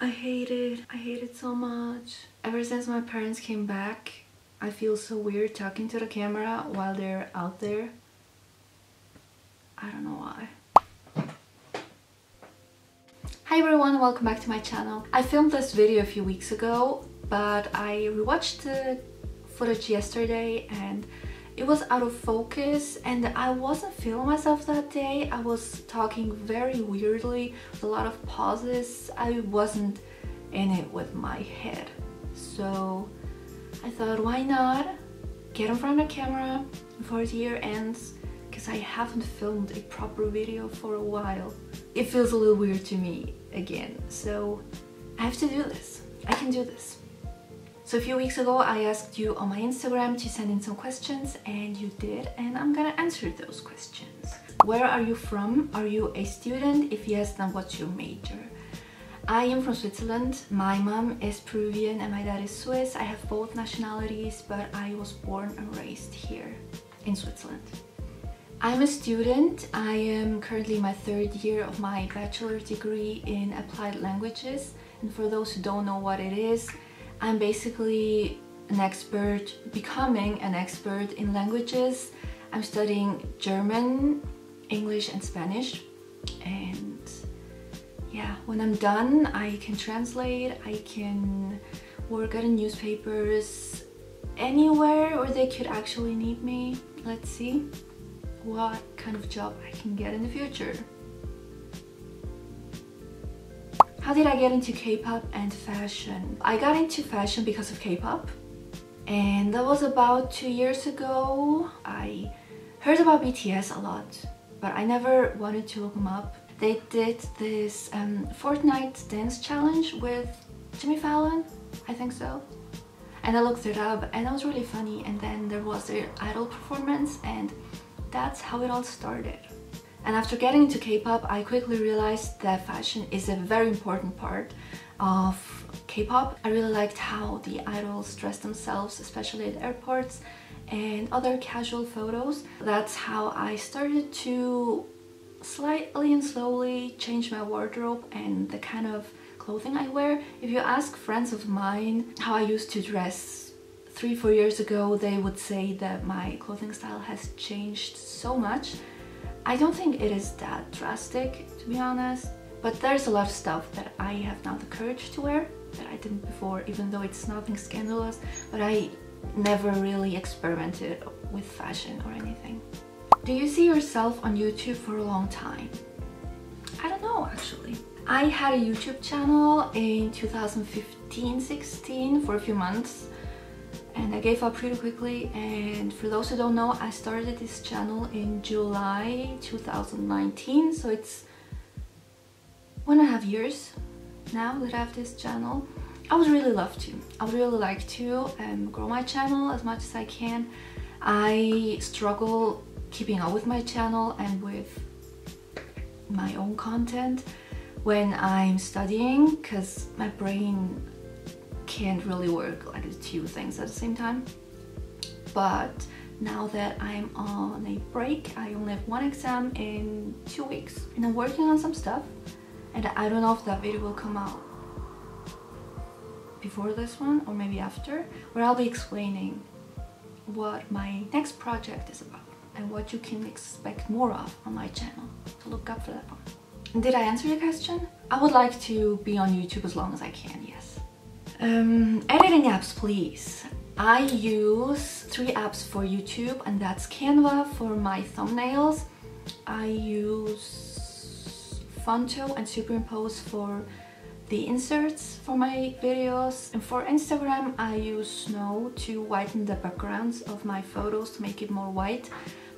I hate it so much. Ever since my parents came back, I feel so weird talking to the camera while they're out there. I don't know why. Hi everyone, welcome back to my channel. I filmed this video a few weeks ago, but I rewatched the footage yesterday and it was out of focus and I wasn't feeling myself that day. I was talking very weirdly with a lot of pauses. I wasn't in it with my head. So I thought, why not get in front of the camera before the year ends, because I haven't filmed a proper video for a while. It feels a little weird to me again, so I have to do this. I can do this. So a few weeks ago I asked you on my Instagram to send in some questions and you did, and I'm gonna answer those questions. Where are you from? Are you a student? If yes, then what's your major? I am from Switzerland. My mom is Peruvian and my dad is Swiss. I have both nationalities, but I was born and raised here in Switzerland. I'm a student. I am currently in my third year of my bachelor degree in applied languages. And for those who don't know what it is, I'm basically an expert, becoming an expert in languages. I'm studying German, English and Spanish, and yeah, when I'm done I can translate, I can work at newspapers, anywhere where they could actually need me. Let's see what kind of job I can get in the future. How did I get into K-pop and fashion? I got into fashion because of K-pop, and that was about 2 years ago. I heard about BTS a lot, but I never wanted to look them up. They did this Fortnite dance challenge with Jimmy Fallon, I think so. And I looked it up and it was really funny, and then there was their idol performance and that's how it all started. And after getting into K-pop, I quickly realized that fashion is a very important part of K-pop. I really liked how the idols dress themselves, especially at airports and other casual photos. That's how I started to slightly and slowly change my wardrobe and the kind of clothing I wear. If you ask friends of mine how I used to dress 3-4 years ago, they would say that my clothing style has changed so much. I don't think it is that drastic, to be honest, but there's a lot of stuff that I have now the courage to wear that I didn't before, even though it's nothing scandalous, but I never really experimented with fashion or anything. Do you see yourself on YouTube for a long time? I don't know, actually. I had a YouTube channel in 2015-16 for a few months, and I gave up pretty quickly. And for those who don't know, I started this channel in July 2019, so it's 1.5 years now that I have this channel. I would really love to. I would really like to grow my channel as much as I can. I struggle keeping up with my channel and with my own content when I'm studying, because my brain can't really work like the two things at the same time. But now that I'm on a break, I only have one exam in 2 weeks and I'm working on some stuff, and I don't know if that video will come out before this one or maybe after, where I'll be explaining what my next project is about and what you can expect more of on my channel, so look up for that one. Did I answer your question? I would like to be on YouTube as long as I can, yes. Editing apps, please. I use 3 apps for YouTube, and that's Canva for my thumbnails. I use Fonto and Superimpose for the inserts for my videos. And for Instagram, I use Snow to whiten the backgrounds of my photos to make it more white.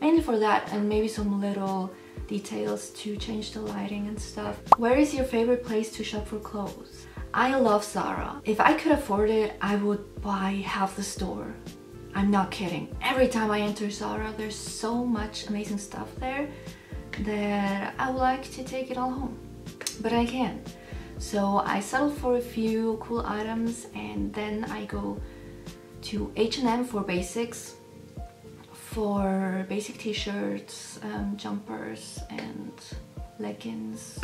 Mainly for that, and maybe some little details to change the lighting and stuff. Where is your favorite place to shop for clothes? I love Zara. If I could afford it, I would buy half the store. I'm not kidding. Every time I enter Zara, there's so much amazing stuff there that I would like to take it all home, but I can't. So I settle for a few cool items, and then I go to H&M for basics, for basic t-shirts, jumpers and leggings.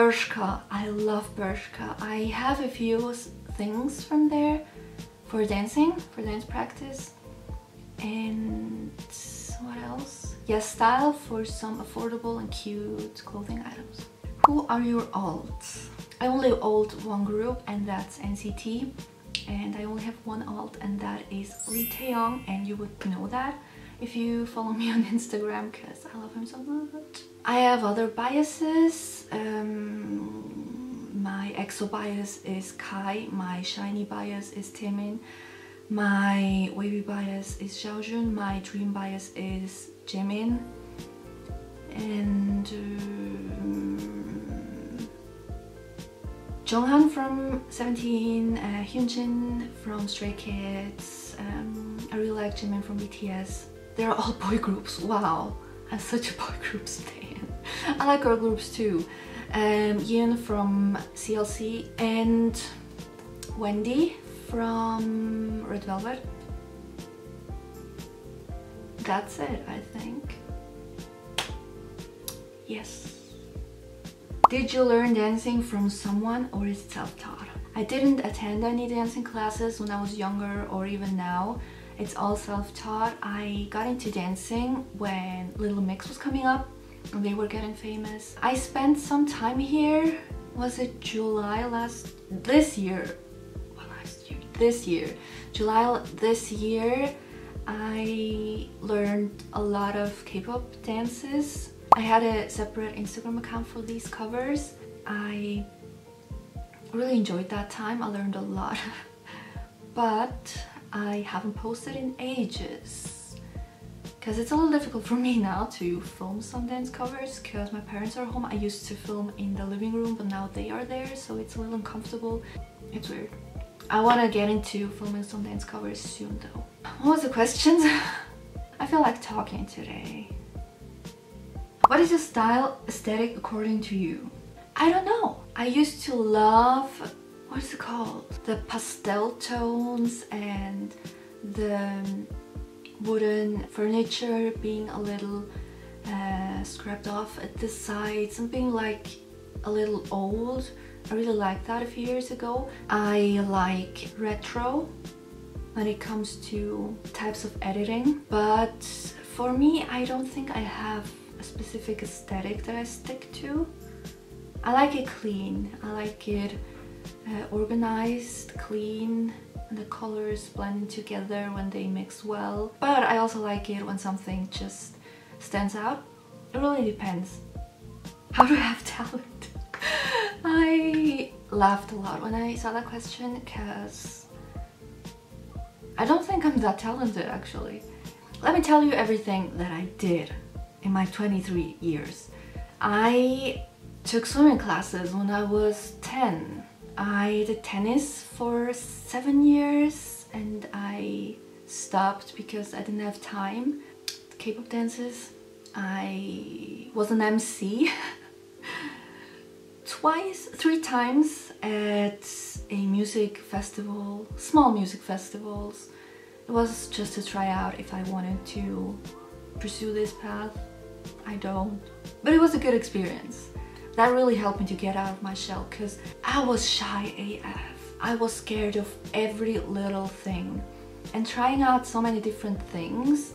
Bershka. I love Bershka. I have a few things from there for dancing, for dance practice. And what else? Yes, style for some affordable and cute clothing items. Who are your alts? I only alt one group, and that's NCT. And I only have one alt, and that is Lee Taeyong, and you would know that if you follow me on Instagram, because I love him so much. I have other biases. My EXO bias is Kai, my shiny bias is Taemin, my wavy bias is Xiaojun, my dream bias is Jimin, and Jonghan from Seventeen, Hyunjin from Stray Kids, I really like Jimin from BTS. They're all boy groups, wow, I'm such a boy groups fan. I like girl groups too. Yin from CLC and Wendy from Red Velvet. That's it, I think. Yes. Did you learn dancing from someone, or is it self-taught? I didn't attend any dancing classes when I was younger or even now. It's all self-taught. I got into dancing when Little Mix was coming up and they were getting famous. I spent some time here. Was it July this year. I learned a lot of K-pop dances. I had a separate Instagram account for these covers. I really enjoyed that time. I learned a lot, but I haven't posted in ages because it's a little difficult for me now to film some dance covers because my parents are home. I used to film in the living room, but now they are there, so it's a little uncomfortable. It's weird. I want to get into filming some dance covers soon though. What was the questions? I feel like talking today. What is your style aesthetic according to you? I don't know. I used to love, what's it called? The pastel tones and the wooden furniture being a little scrapped off at the sides, something like a little old. I really liked that a few years ago. I like retro when it comes to types of editing, but for me, I don't think I have a specific aesthetic that I stick to. I like it clean, I like it organized, clean, and the colors blend together when they mix well, but I also like it when something just stands out. It really depends. How do I have talent? I laughed a lot when I saw that question because I don't think I'm that talented actually. Let me tell you everything that I did in my 23 years. I took swimming classes when I was 10. I did tennis for 7 years and I stopped because I didn't have time. K-pop dances. I was an MC three times at a music festival, small music festivals. It was just to try out if I wanted to pursue this path. I don't, but it was a good experience. That really helped me to get out of my shell because I was shy AF. I was scared of every little thing, and trying out so many different things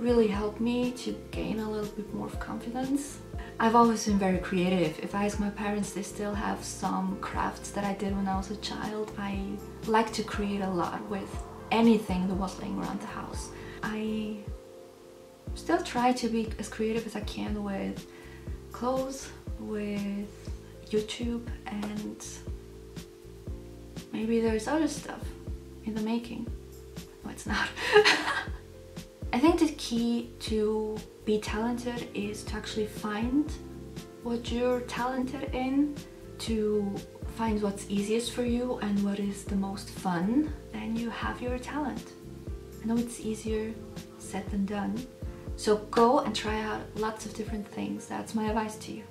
really helped me to gain a little bit more of confidence. I've always been very creative. If I ask my parents, they still have some crafts that I did when I was a child. I like to create a lot with anything that was laying around the house. I still try to be as creative as I can with clothes, with YouTube, and maybe there's other stuff in the making. No, it's not. I think the key to be talented is to actually find what you're talented in, to find what's easiest for you and what is the most fun, then you have your talent. I know it's easier said than done. So go and try out lots of different things. That's my advice to you.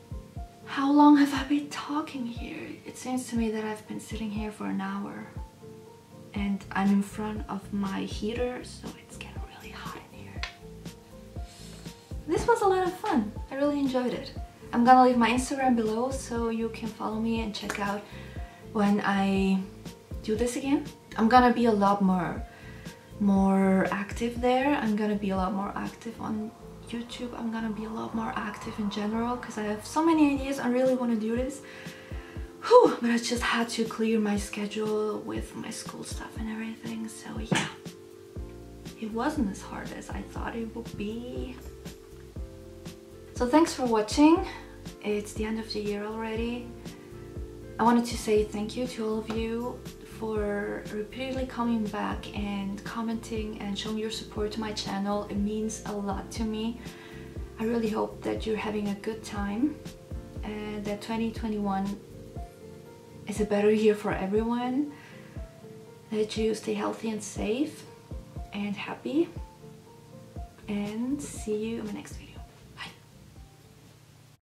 How long have I been talking here? It seems to me that I've been sitting here for an hour and I'm in front of my heater, so it's getting really hot in here. This was a lot of fun. I really enjoyed it. I'm gonna leave my Instagram below so you can follow me and check out when I do this again. I'm gonna be a lot more active there. I'm gonna be a lot more active on YouTube. I'm gonna be a lot more active in general because I have so many ideas. I really want to do this. Whew, but I just had to clear my schedule with my school stuff and everything, so yeah. It wasn't as hard as I thought it would be. So thanks for watching. It's the end of the year already. I wanted to say thank you to all of you for repeatedly coming back and commenting and showing your support to my channel. It means a lot to me. I really hope that you're having a good time and that 2021 is a better year for everyone. That you stay healthy and safe and happy, and see you in the next video.